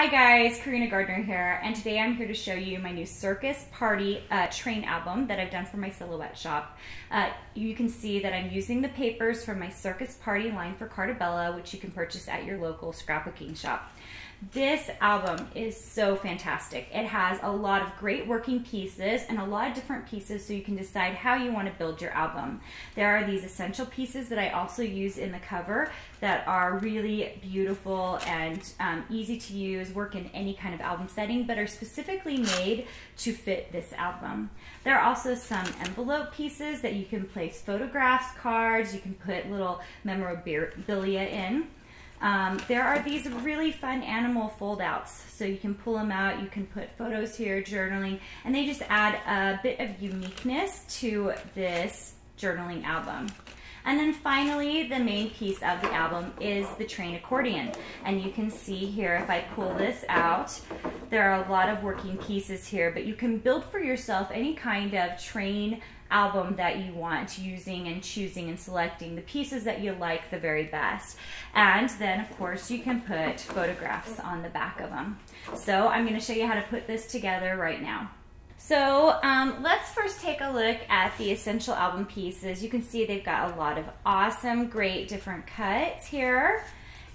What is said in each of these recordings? Hi guys, Carina Gardner here, and today I'm here to show you my new Circus Party train album that I've done for my Silhouette Shop. You can see that I'm using the papers from my Circus Party line for Carta Bella, which you can purchase at your local scrapbooking shop. This album is so fantastic. It has a lot of great working pieces and a lot of different pieces so you can decide how you want to build your album. There are these essential pieces that I also use in the cover that are really beautiful and easy to use, work in any kind of album setting, but are specifically made to fit this album. There are also some envelope pieces that you can place photographs, cards, you can put little memorabilia in. There are these really fun animal fold outs, so you can pull them out, you can put photos here, journaling, and they just add a bit of uniqueness to this journaling album. And then finally, the main piece of the album is the train accordion. And you can see here, if I pull this out, there are a lot of working pieces here, but you can build for yourself any kind of train album that you want, using and choosing and selecting the pieces that you like the very best. And then, of course, you can put photographs on the back of them. So I'm going to show you how to put this together right now. So let's first take a look at the essential album pieces. You can see they've got a lot of awesome, great different cuts here.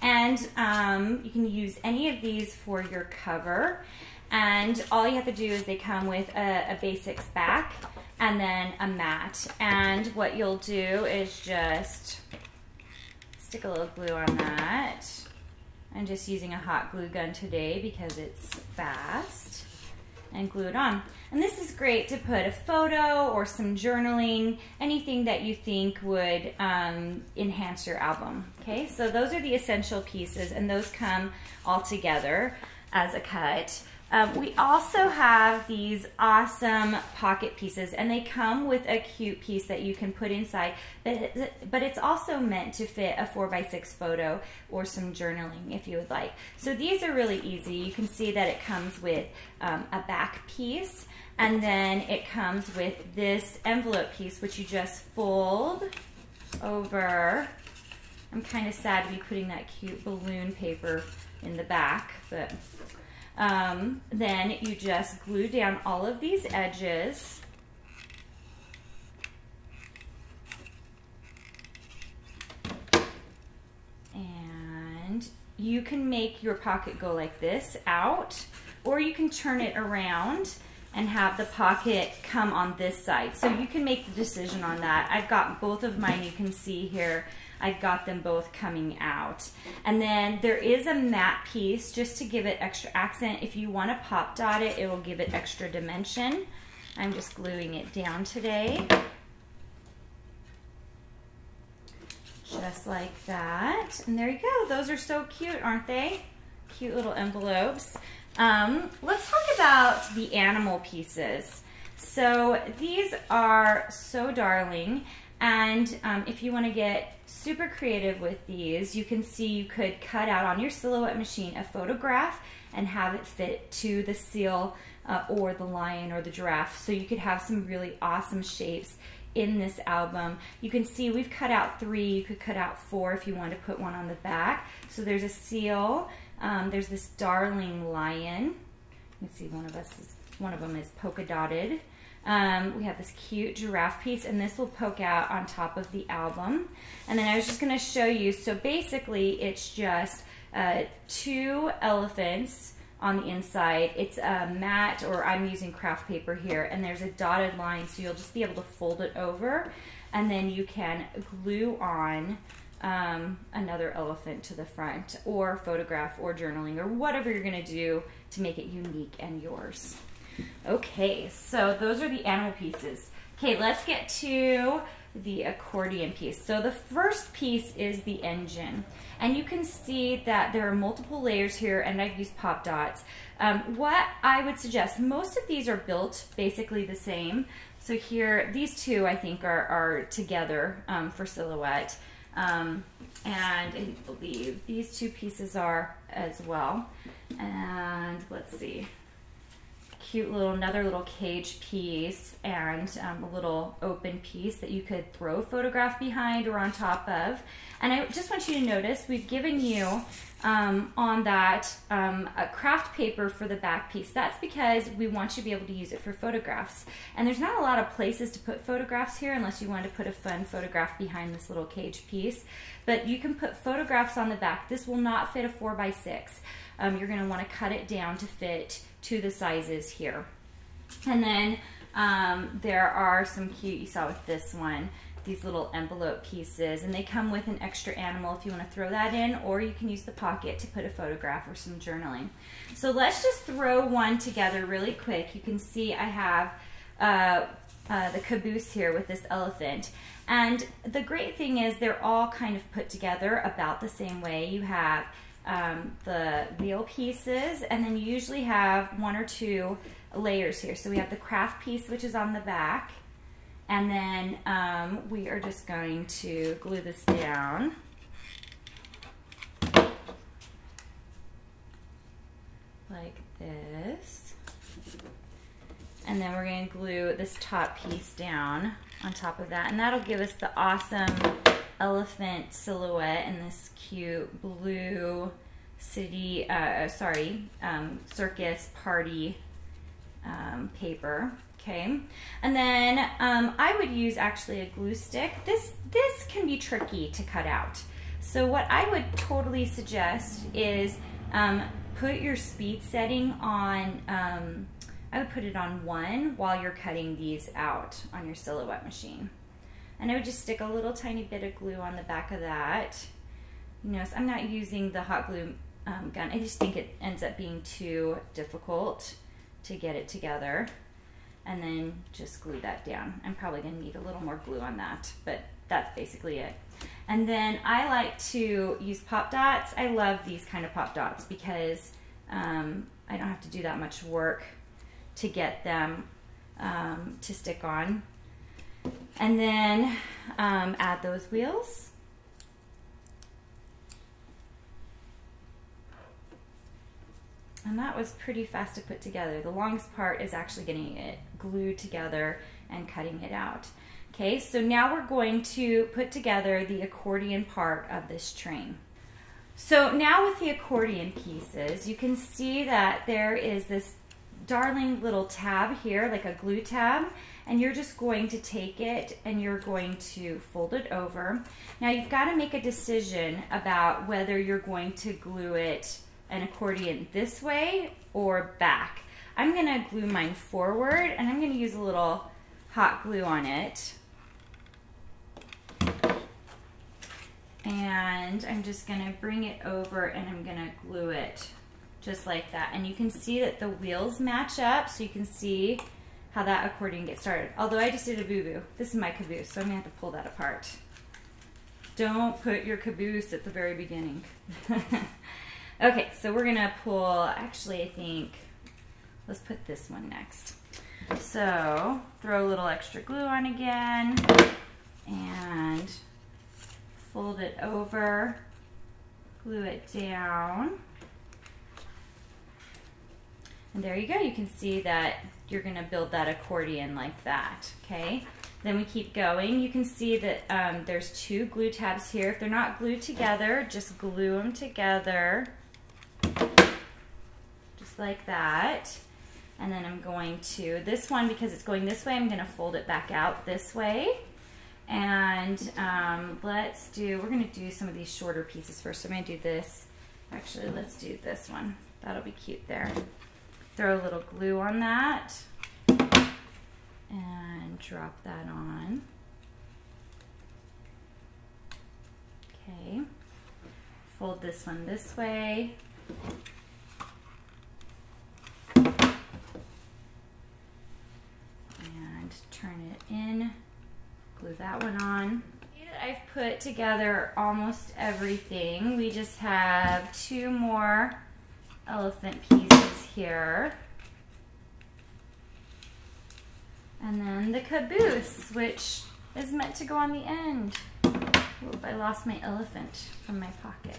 And you can use any of these for your cover. And all you have to do is they come with a basics back and then a mat. And what you'll do is just stick a little glue on that. I'm just using a hot glue gun today because it's fast. And glue it on. And this is great to put a photo or some journaling, anything that you think would enhance your album. Okay, so those are the essential pieces, and those come all together as a cut. We also have these awesome pocket pieces, and they come with a cute piece that you can put inside, but it's also meant to fit a 4x6 photo or some journaling if you would like. So these are really easy. You can see that it comes with a back piece, and then it comes with this envelope piece, which you just fold over. I'm kind of sad to be putting that cute balloon paper in the back, but... then you just glue down all of these edges, and you can make your pocket go like this out, or you can turn it around and have the pocket come on this side. So you can make the decision on that. I've got both of mine, you can see here. I've got them both coming out. And then there is a matte piece just to give it extra accent. If you want to pop dot it, it will give it extra dimension. I'm just gluing it down today. Just like that. And there you go. Those are so cute, aren't they? Cute little envelopes. Let's talk about the animal pieces. So these are so darling, and if you want to get super creative with these, you can see you could cut out on your Silhouette machine a photograph and have it fit to the seal or the lion or the giraffe, so you could have some really awesome shapes in this album. You can see we've cut out 3, you could cut out 4 if you want to put one on the back. So there's a seal, there's this darling lion. You can see one of them is polka dotted. We have this cute giraffe piece, and this will poke out on top of the album. And then I was just going to show you, so basically it's just 2 elephants on the inside. It's a matte, or I'm using craft paper here, and there's a dotted line, so you'll just be able to fold it over, and then you can glue on another elephant to the front, or photograph, or journaling, or whatever you're going to do to make it unique and yours. Okay, so those are the animal pieces. Okay, let's get to the accordion piece. So the first piece is the engine, and you can see that there are multiple layers here, and I've used pop dots. What I would suggest, most of these are built basically the same. So here, these two I think are together for Silhouette, and I believe these 2 pieces are as well. And let's see. Cute little, another little cage piece, and a little open piece that you could throw a photograph behind or on top of. And I just want you to notice we've given you on that craft paper for the back piece. That's because we want you to be able to use it for photographs. And there's not a lot of places to put photographs here unless you wanted to put a fun photograph behind this little cage piece. But you can put photographs on the back. This will not fit a 4x6. You're going to want to cut it down to fit to the sizes here. And then there are some cute, you saw with this one, these little envelope pieces, and they come with an extra animal if you want to throw that in, or you can use the pocket to put a photograph or some journaling. So let's just throw one together really quick. You can see I have the caboose here with this elephant. And the great thing is they're all kind of put together about the same way. You have the wheel pieces, and then you usually have one or two layers here. So we have the craft piece, which is on the back, and then we are just going to glue this down. Like this. And then we're going to glue this top piece down on top of that. And that'll give us the awesome elephant silhouette and this cute blue city, circus party paper. Okay, and then I would use actually a glue stick. This can be tricky to cut out. So what I would totally suggest is put your speed setting on, I would put it on 1 while you're cutting these out on your silhouette machine. And I would just stick a little tiny bit of glue on the back of that. You notice I'm not using the hot glue gun. I just think it ends up being too difficult to get it together. And then just glue that down. I'm probably going to need a little more glue on that, but that's basically it. And then I like to use pop dots. I love these kind of pop dots because I don't have to do that much work to get them to stick on. And then add those wheels. And that was pretty fast to put together. The longest part is actually getting it glued together and cutting it out. Okay, so now we're going to put together the accordion part of this train. So now with the accordion pieces, you can see that there is this darling little tab here, like a glue tab, and you're just going to take it and you're going to fold it over. Now you've got to make a decision about whether you're going to glue it an accordion this way or back. I'm going to glue mine forward, and I'm going to use a little hot glue on it. And I'm just going to bring it over and I'm going to glue it just like that. And you can see that the wheels match up, so you can see how that accordion gets started. Although I just did a boo-boo. This is my caboose, so I'm going to have to pull that apart. Don't put your caboose at the very beginning. Okay, so we're going to pull, actually I think, let's put this one next. So, throw a little extra glue on again, and fold it over, glue it down, and there you go. You can see that you're going to build that accordion like that, okay? Then we keep going. You can see that there's 2 glue tabs here. If they're not glued together, just glue them together. Just like that. And then I'm going to, this one, because it's going this way, I'm going to fold it back out this way. And we're going to do some of these shorter pieces first. So I'm going to do this. Actually, let's do this one. That'll be cute there. Throw a little glue on that and drop that on. Okay, fold this one this way. And turn it in, glue that one on. I've put together almost everything. We just have 2 more elephant pieces here. And then the caboose, which is meant to go on the end. Oh, I lost my elephant from my pocket.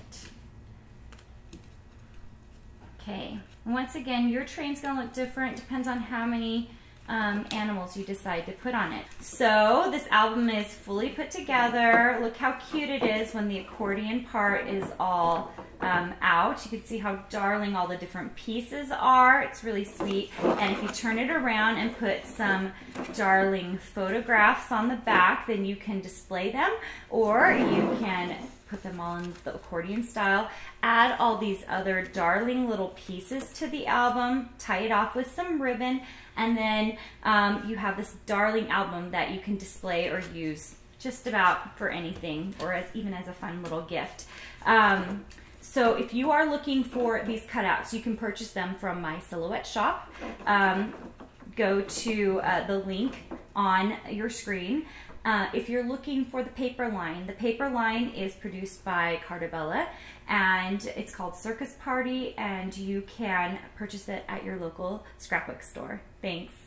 Okay, and once again, your train's gonna look different. Depends on how many animals you decide to put on it. So this album is fully put together. Look how cute it is when the accordion part is all out. You can see how darling all the different pieces are. It's really sweet. And if you turn it around and put some darling photographs on the back, then you can display them, or you can put them all in the accordion style. Add all these other darling little pieces to the album, tie it off with some ribbon, and then you have this darling album that you can display or use just about for anything, or as even as a fun little gift. So if you are looking for these cutouts, you can purchase them from my Silhouette Shop. Go to the link on your screen. If you're looking for the paper line is produced by Carta Bella, and it's called Circus Party, and you can purchase it at your local scrapbook store. Thanks.